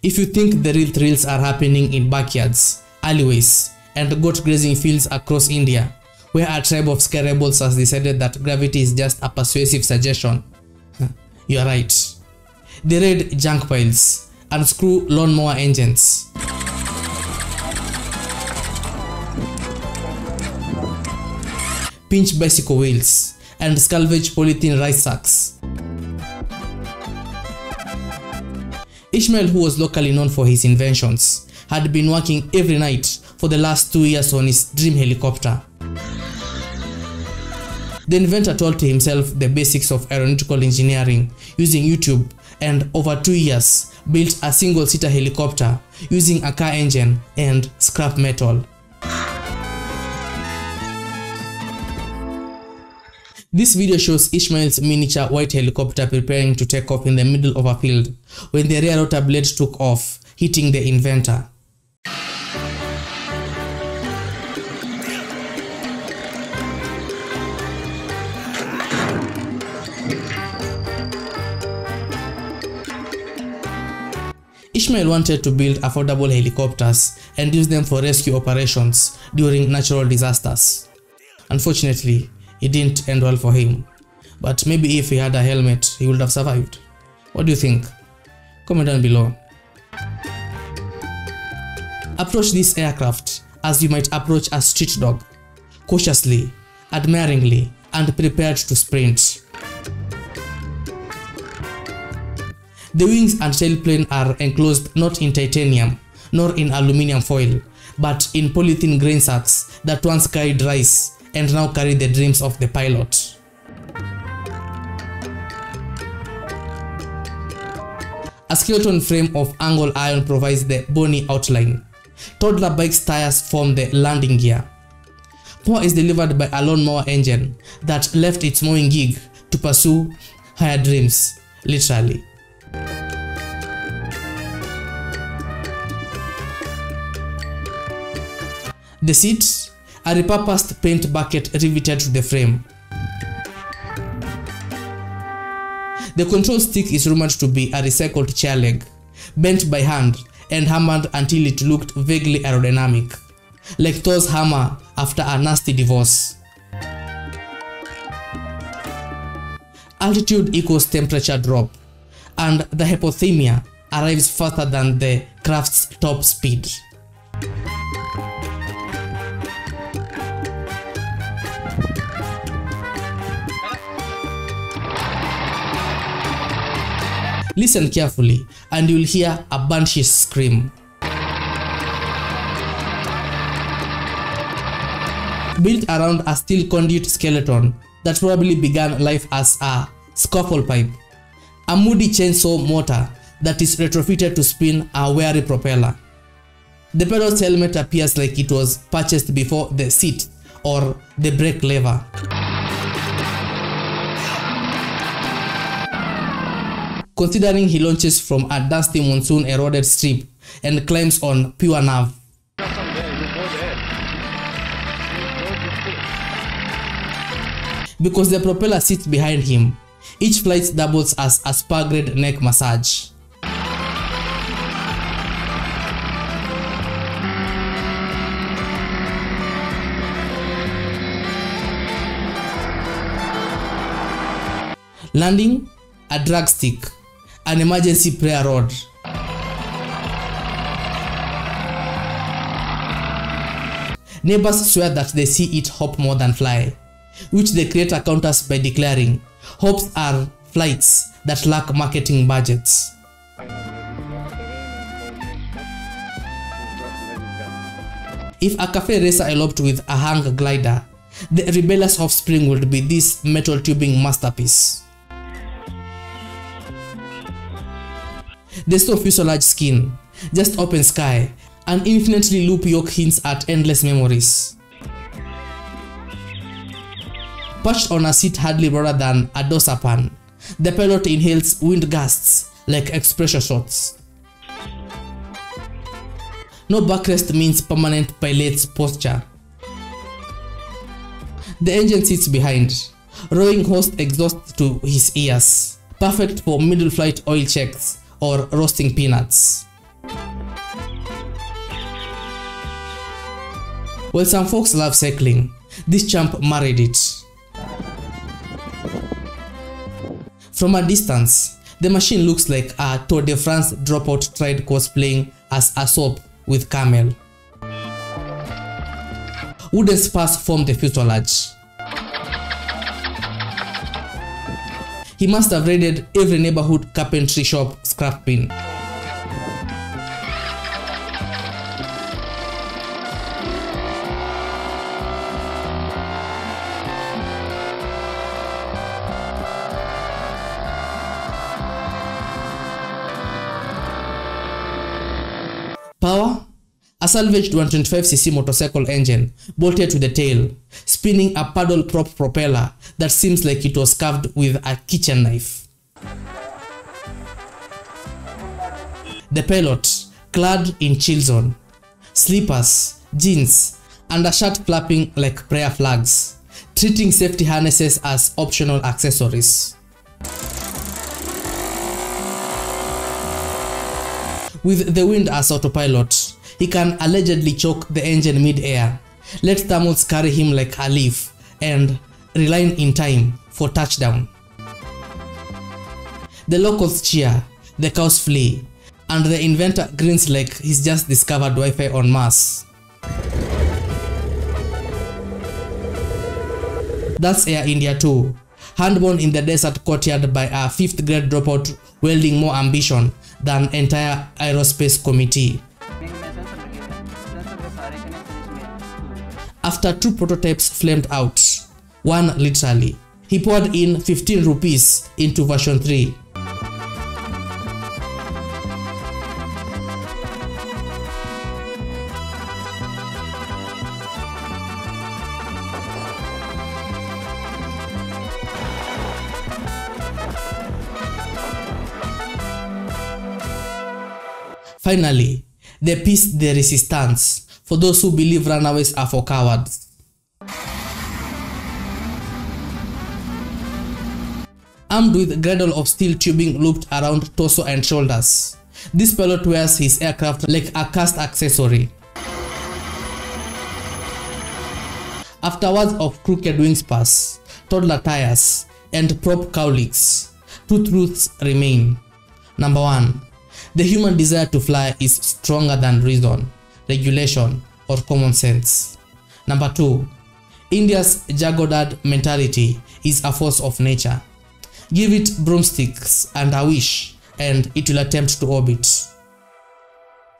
If you think the real thrills are happening in backyards, alleyways, and goat grazing fields across India, where a tribe of sky rebels has decided that gravity is just a persuasive suggestion, you are right. They raid junk piles, unscrew lawnmower engines, pinch bicycle wheels, and salvage polythene rice sacks. Ishmael, who was locally known for his inventions, had been working every night for the last 2 years on his dream helicopter. The inventor taught himself the basics of aeronautical engineering using YouTube, and over 2 years built a single-seater helicopter using a car engine and scrap metal. This video shows Ishmael's miniature white helicopter preparing to take off in the middle of a field when the rear rotor blade took off, hitting the inventor. Ishmael wanted to build affordable helicopters and use them for rescue operations during natural disasters. Unfortunately, it didn't end well for him, but maybe if he had a helmet, he would have survived. What do you think? Comment down below. Approach this aircraft as you might approach a street dog, cautiously, admiringly, and prepared to sprint. The wings and tailplane are enclosed not in titanium nor in aluminium foil, but in polythene grain sacks that once carried rice and now carry the dreams of the pilot. A skeleton frame of angle iron provides the bony outline. Toddler bike's tires form the landing gear. Power is delivered by a lawnmower engine that left its mowing gig to pursue higher dreams, literally. The seats, a repurposed paint bucket riveted to the frame. The control stick is rumored to be a recycled chair leg, bent by hand and hammered until it looked vaguely aerodynamic, like Thor's hammer after a nasty divorce. Altitude equals temperature drop, and the hypothermia arrives faster than the craft's top speed. Listen carefully and you'll hear a banshee scream. Built around a steel conduit skeleton that probably began life as a scalpel pipe, a moody chainsaw motor that is retrofitted to spin a wiry propeller. The pilot's helmet appears like it was purchased before the seat or the brake lever. Considering he launches from a dusty monsoon eroded strip and climbs on pure nerve. Because the propeller sits behind him, each flight doubles as a spa-grade neck massage. Landing, a drag stick, an emergency prayer rod. Neighbors swear that they see it hop more than fly, which the creator counters by declaring, hops are flights that lack marketing budgets. If a cafe racer eloped with a hang glider, the rebellious offspring would be this metal tubing masterpiece. There's no fuselage skin, just open sky, an infinitely loop yoke hints at endless memories. Perched on a seat hardly broader than a dosapan, the pilot inhales wind gusts like expressor shots. No backrest means permanent pilot's posture. The engine sits behind, rowing host exhaust to his ears, perfect for middle flight oil checks or roasting peanuts. Well, some folks love cycling. This chump married it. From a distance, the machine looks like a Tour de France dropout tried cosplaying as a soap with camel. Wooden spars form the fuselage. He must have raided every neighborhood carpentry shop scrap bin. Power? A salvaged 125cc motorcycle engine bolted to the tail, spinning a paddle prop propeller that seems like it was carved with a kitchen knife. The pilot, clad in chilzon, slippers, jeans, and a shirt flapping like prayer flags, treating safety harnesses as optional accessories. With the wind as autopilot, he can allegedly choke the engine mid-air, let thermals carry him like a leaf, and reline in time for touchdown. The locals cheer, the cows flee, and the inventor grins like he's just discovered Wi-Fi on Mars. That's Air India 2, handborn in the desert courtyard by a 5th grade dropout wielding more ambition than entire aerospace committee. After two prototypes flamed out, one literally, he poured in 15 rupees into version 3. Finally, the piece de resistance for those who believe runaways are for cowards. Armed with a girdle of steel tubing looped around torso and shoulders, this pilot wears his aircraft like a cast accessory. Afterwards of crooked wing spars, toddler tires, and prop cowlicks, two truths remain. Number 1. The human desire to fly is stronger than reason, regulation, or common sense. Number 2. India's jagodad mentality is a force of nature. Give it broomsticks and a wish, and it will attempt to orbit.